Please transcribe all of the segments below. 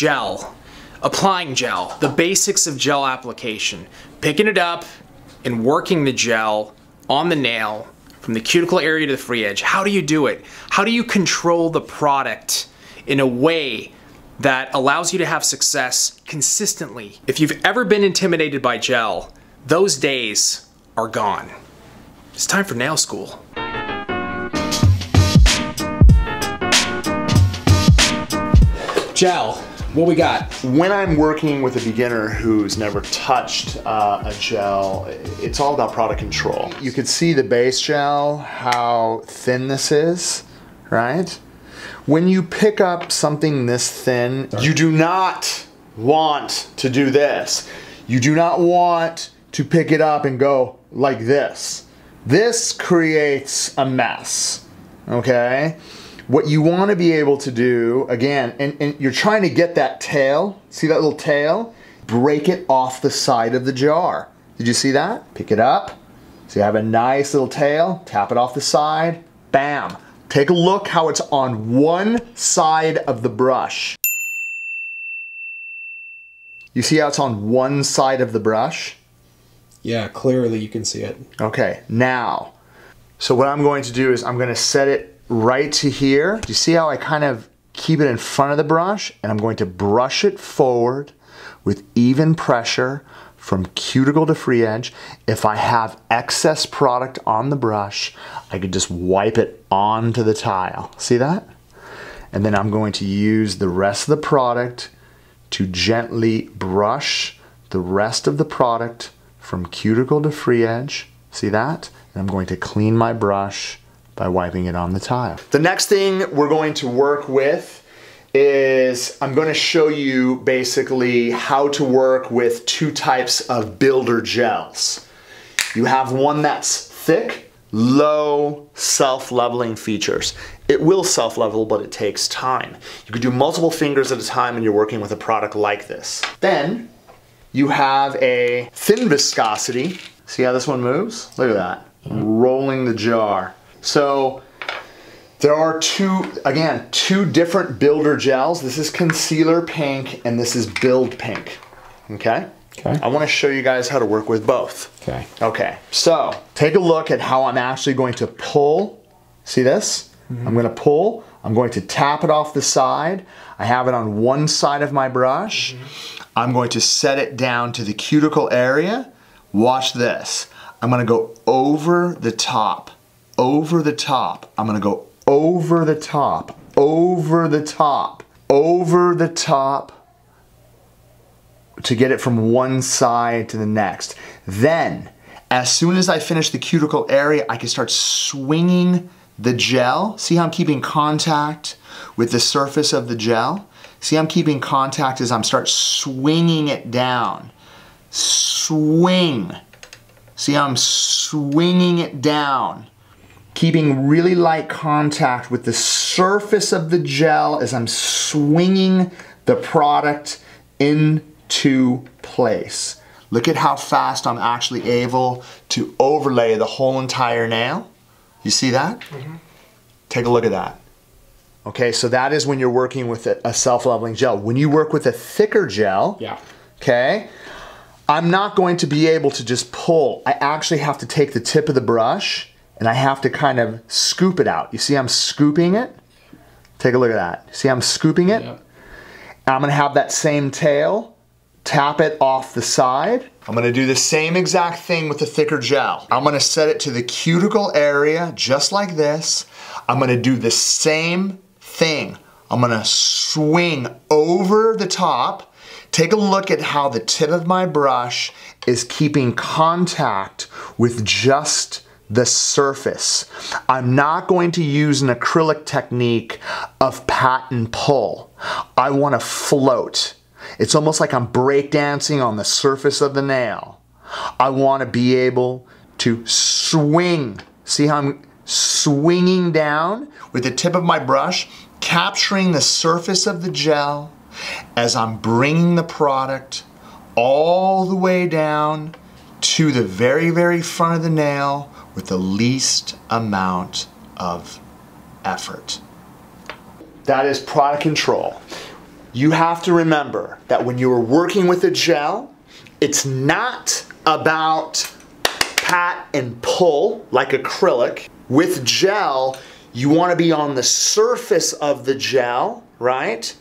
Gel, applying gel, the basics of gel application, picking it up and working the gel on the nail from the cuticle area to the free edge. How do you do it? How do you control the product in a way that allows you to have success consistently? If you've ever been intimidated by gel, those days are gone. It's time for nail school. Gel, what we got? When I'm working with a beginner who's never touched a gel, it's all about product control. You can see the base gel, how thin this is, right? When you pick up something this thin, you do not want to do this. You do not want to pick it up and go like this. This creates a mess, okay? What you want to be able to do, again, and you're trying to get that tail, see that little tail? Break it off the side of the jar. Did you see that? Pick it up, so you have a nice little tail, tap it off the side, bam. Take a look how it's on one side of the brush. You see how it's on one side of the brush? Yeah, clearly you can see it. Okay, now, so what I'm going to do is I'm going to set it right to here. Do you see how I kind of keep it in front of the brush? And I'm going to brush it forward with even pressure from cuticle to free edge. If I have excess product on the brush, I could just wipe it onto the tile. See that? And then I'm going to use the rest of the product to gently brush the rest of the product from cuticle to free edge. See that? And I'm going to clean my brush by wiping it on the tile. The next thing we're going to work with is I'm going to show you basically how to work with two types of builder gels. You have one that's thick, low self-leveling features. It will self-level, but it takes time. You could do multiple fingers at a time when you're working with a product like this. Then you have a thin viscosity. See how this one moves? Look at that, rolling the jar. So there are two different builder gels. This is concealer pink and this is build pink, okay? Okay. I wanna show you guys how to work with both. Okay. Okay, so take a look at how I'm actually going to pull. See this? Mm-hmm. I'm gonna pull, I'm going to tap it off the side. I have it on one side of my brush. Mm-hmm. I'm going to set it down to the cuticle area. Watch this. I'm gonna go over the top. Over the top. I'm gonna go over the top, over the top, over the top to get it from one side to the next. Then, as soon as I finish the cuticle area, I can start swinging the gel. See how I'm keeping contact with the surface of the gel? See, I'm keeping contact as I'm start swinging it down. Swing. See how I'm swinging it down. Keeping really light contact with the surface of the gel as I'm swinging the product into place. Look at how fast I'm actually able to overlay the whole entire nail. You see that? Mm-hmm. Take a look at that. Okay, so that is when you're working with a self-leveling gel. When you work with a thicker gel, yeah. Okay, I'm not going to be able to just pull. I actually have to take the tip of the brush and I have to kind of scoop it out. You see I'm scooping it? Take a look at that. See I'm scooping it? Yeah. I'm gonna have that same tail, tap it off the side. I'm gonna do the same exact thing with the thicker gel. I'm gonna set it to the cuticle area, just like this. I'm gonna do the same thing. I'm gonna swing over the top. Take a look at how the tip of my brush is keeping contact with just the surface. I'm not going to use an acrylic technique of pat and pull. I want to float. It's almost like I'm breakdancing on the surface of the nail. I want to be able to swing. See how I'm swinging down with the tip of my brush, capturing the surface of the gel as I'm bringing the product all the way down to the very, very front of the nail with the least amount of effort. That is product control. you have to remember that when you are working with a gel, it's not about pat and pull like acrylic. With gel, you want to be on the surface of the gel, right?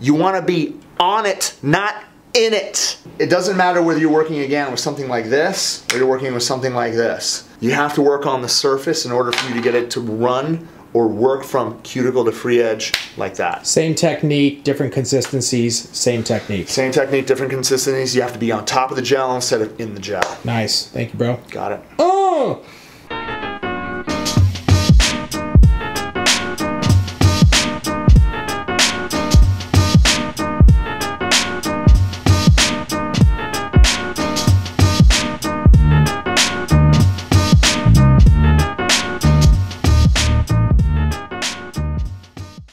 You want to be on it, not in it. It doesn't matter whether you're working again with something like this or you're working with something like this. You have to work on the surface in order for you to get it to run or work from cuticle to free edge like that. Same technique, different consistencies, same technique. Same technique, different consistencies. You have to be on top of the gel instead of in the gel. Nice. Thank you, bro. Got it. Oh!